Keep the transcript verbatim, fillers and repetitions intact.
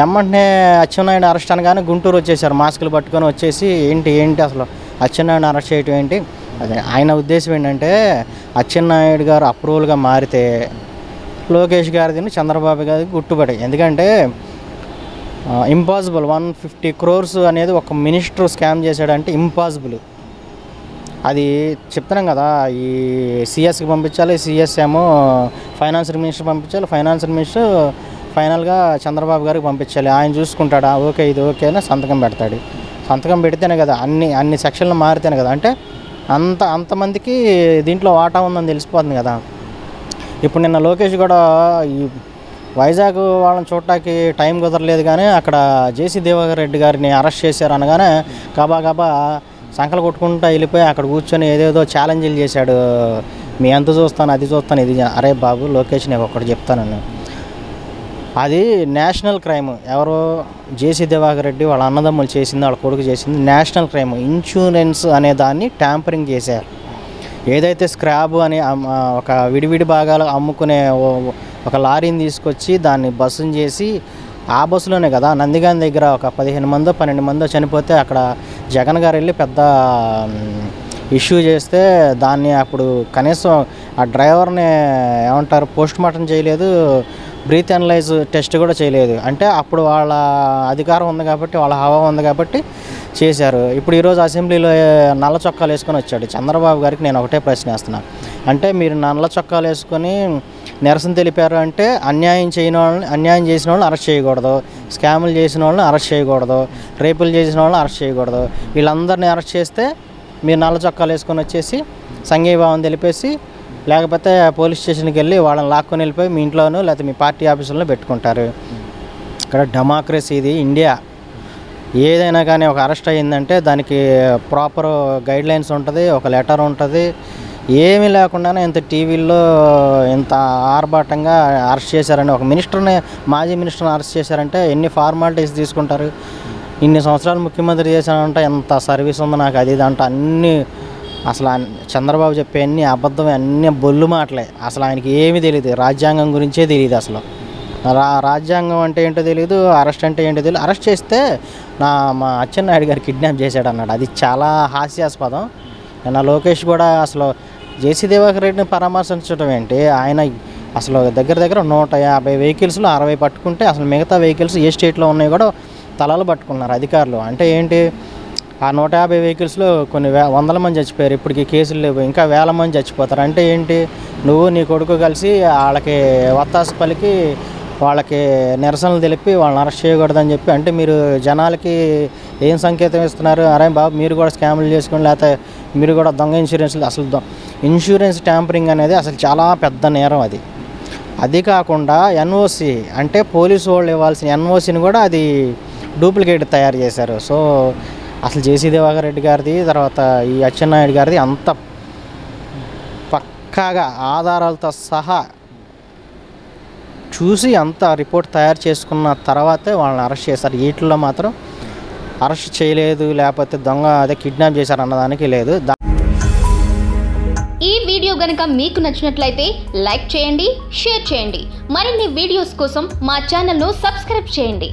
ఎమ్మంటనే Atchannaidu arrest అనగానే గుంటూరు వచ్చేసారు, మాస్కులు పట్టుకొని వచ్చేసి ఏంటి ఏంటి అసలు అచ్చెన్నాయుడు అరెస్ట్ చేయటం ఏంటి అదే ఆయన ఉద్దేశం. ఏంటంటే అచ్చెన్నాయుడు గారు అప్రూవల్గా మారితే లోకేష్ గారిది చంద్రబాబు గారి గుట్టుబడి, ఎందుకంటే ఇంపాసిబుల్ వన్ ఫిఫ్టీ క్రోర్స్ అనేది ఒక మినిస్టర్ స్కామ్ చేశాడంటే ఇంపాసిబుల్. అది చెప్తున్నాం కదా, ఈ సిఎస్కి పంపించాలి, సిఎస్ ఏమో ఫైనాన్స్ మినిస్టర్ పంపించాలి, ఫైనాన్స్ మినిస్టర్ ఫైనల్గా చంద్రబాబు గారికి పంపించాలి. ఆయన చూసుకుంటాడా ఓకే ఇది ఓకే అని సంతకం పెడతాడు. సంతకం పెడితేనే కదా అన్ని అన్ని సెక్షన్లు మారితేనే కదా, అంటే అంత అంతమందికి దీంట్లో వాటా ఉందని తెలిసిపోతుంది కదా. ఇప్పుడు నిన్న లోకేష్ కూడా ఈ వైజాగ్ వాళ్ళని చూడటానికి టైం కుదరలేదు, కానీ అక్కడ జేసీ దేవాకర్ రెడ్డి గారిని అరెస్ట్ చేశారు అనగానే గబా గబా సంకలు కొట్టుకుంటూ వెళ్ళిపోయి అక్కడ కూర్చొని ఏదేదో ఛాలెంజ్లు చేశాడు. మీ అంత చూస్తాను అది చూస్తాను ఇది, అరే బాబు లోకేష్ నేను ఒకటి చెప్తాను, అది నేషనల్ క్రైమ్. ఎవరో జేసీ దివాకర్ రెడ్డి వాళ్ళ అన్నదమ్ములు చేసింది, వాళ్ళ కొడుకు చేసింది నేషనల్ క్రైమ్. ఇన్సూరెన్స్ అనే దాన్ని ట్యాంపరింగ్ చేశారు. ఏదైతే స్క్రాబ్ అనే ఒక విడివిడి భాగాలు అమ్ముకునే ఒక లారీని తీసుకొచ్చి దాన్ని బస్సును చేసి, ఆ బస్సులోనే కదా నందిగాం దగ్గర ఒక పదిహేను మందో పన్నెండు మందో చనిపోతే అక్కడ జగన్ గారు వెళ్ళి పెద్ద ఇష్యూ చేస్తే దాన్ని అప్పుడు కనీసం ఆ డ్రైవర్ని ఏమంటారు పోస్ట్ మార్టం చేయలేదు, బ్రీత్ అనలైజ్ టెస్ట్ కూడా చేయలేదు. అంటే అప్పుడు వాళ్ళ అధికారం ఉంది కాబట్టి వాళ్ళ హవా ఉంది కాబట్టి చేశారు. ఇప్పుడు ఈరోజు అసెంబ్లీలో నల్ల చొక్కాలు వేసుకొని వచ్చాడు. చంద్రబాబు గారికి నేను ఒకటే ప్రశ్న వేస్తున్నాను, అంటే మీరు నల్ల చొక్కాలు వేసుకొని నిరసన తెలిపారు అంటే అన్యాయం చేయని వాళ్ళని అన్యాయం చేసిన వాళ్ళని అరెస్ట్ చేయకూడదు, స్కాములు చేసిన వాళ్ళని అరెస్ట్ చేయకూడదు, రేపులు చేసిన వాళ్ళని అరెస్ట్ చేయకూడదు, వీళ్ళందరినీ అరెస్ట్ చేస్తే మీరు నల్ల చొక్కాలు వేసుకొని వచ్చేసి సంఘీభావం తెలిపేసి లేకపోతే పోలీస్ స్టేషన్కి వెళ్ళి వాళ్ళని లాక్కొని వెళ్ళిపోయి మీ ఇంట్లోనూ లేకపోతే మీ పార్టీ ఆఫీసుల్లో పెట్టుకుంటారు. ఇక్కడ డెమోక్రసీ ఇది ఇండియా. ఏదైనా కానీ ఒక అరెస్ట్ అయ్యిందంటే దానికి ప్రాపర్ గైడ్లైన్స్ ఉంటుంది, ఒక లెటర్ ఉంటుంది. ఏమీ లేకుండానే ఇంత టీవీల్లో ఇంత ఆర్భాటంగా అరెస్ట్ చేశారని, ఒక మినిస్టర్ని మాజీ మినిస్టర్ని అరెస్ట్ చేశారంటే ఎన్ని ఫార్మాలిటీస్ తీసుకుంటారు. ఇన్ని సంవత్సరాలు ముఖ్యమంత్రి చేశానంటే ఎంత సర్వీస్ ఉందో నాకు అది ఇది అంటే అన్నీ అసలు చంద్రబాబు చెప్పే అన్ని అబద్ధం, అన్ని బొల్లు మాటలే. అసలు ఆయనకి ఏమీ తెలియదు, రాజ్యాంగం గురించే తెలియదు, అసలు రా రాజ్యాంగం అంటే ఏంటో తెలియదు, అరెస్ట్ అంటే ఏంటో తెలియదు. అరెస్ట్ చేస్తే నా మా అచ్చెన్నాయుడు గారు కిడ్నాప్ చేశాడు అన్నాడు, అది చాలా హాస్యాస్పదం. నిన్న లోకేష్ కూడా అసలు జేసీ దేవాకర్ రెడ్డిని పరామర్శించడం ఏంటి, ఆయన అసలు దగ్గర దగ్గర నూట యాభై వెహికల్స్లో అరవై పట్టుకుంటే అసలు మిగతా వెహికల్స్ ఏ స్టేట్లో ఉన్నాయి కూడా తలాలు పట్టుకున్నారు అధికారులు. అంటే ఏంటి ఆ నూట యాభై వెహికల్స్లో కొన్ని వే వందల మంది చచ్చిపోయారు, ఇప్పటికీ కేసులు లేవు, ఇంకా వేల మంది చచ్చిపోతారు. అంటే ఏంటి నువ్వు నీ కొడుకు కలిసి వాళ్ళకి వత్తాసు పలికి వాళ్ళకి నిరసనలు తెలిపి వాళ్ళని అరెస్ట్ చేయకూడదని చెప్పి, అంటే మీరు జనాలకి ఏం సంకేతం ఇస్తున్నారు, అరే బాబు మీరు కూడా స్కామ్లు చేసుకోండి లేకపోతే మీరు కూడా దొంగ ఇన్సూరెన్స్లు. అసలు ఇన్సూరెన్స్ ట్యాంపరింగ్ అనేది అసలు చాలా పెద్ద నేరం అది. అది కాకుండా ఎన్ఓసి అంటే పోలీసు వాళ్ళు ఇవ్వాల్సిన ఎన్ఓసిని కూడా అది డూప్లికేట్ తయారు చేశారు. సో అసలు జేసీ దేవాకర్ రెడ్డి గారిది తర్వాత ఈ అచ్చెన్నాయుడు గారిది అంత పక్కాగా ఆధారాలతో సహా చూసి అంత రిపోర్ట్ తయారు చేసుకున్న తర్వాతే వాళ్ళని అరెస్ట్ చేశారు. వీటిల్లో మాత్రం అరెస్ట్ చేయలేదు లేకపోతే దొంగ అదే కిడ్నాప్ చేశారు అన్నదానికి లేదు. ఈ వీడియో గనుక మీకు నచ్చినట్లయితే లైక్ చేయండి, షేర్ చేయండి, మరిన్ని వీడియోస్ కోసం మా ఛానల్ను సబ్స్క్రైబ్ చేయండి.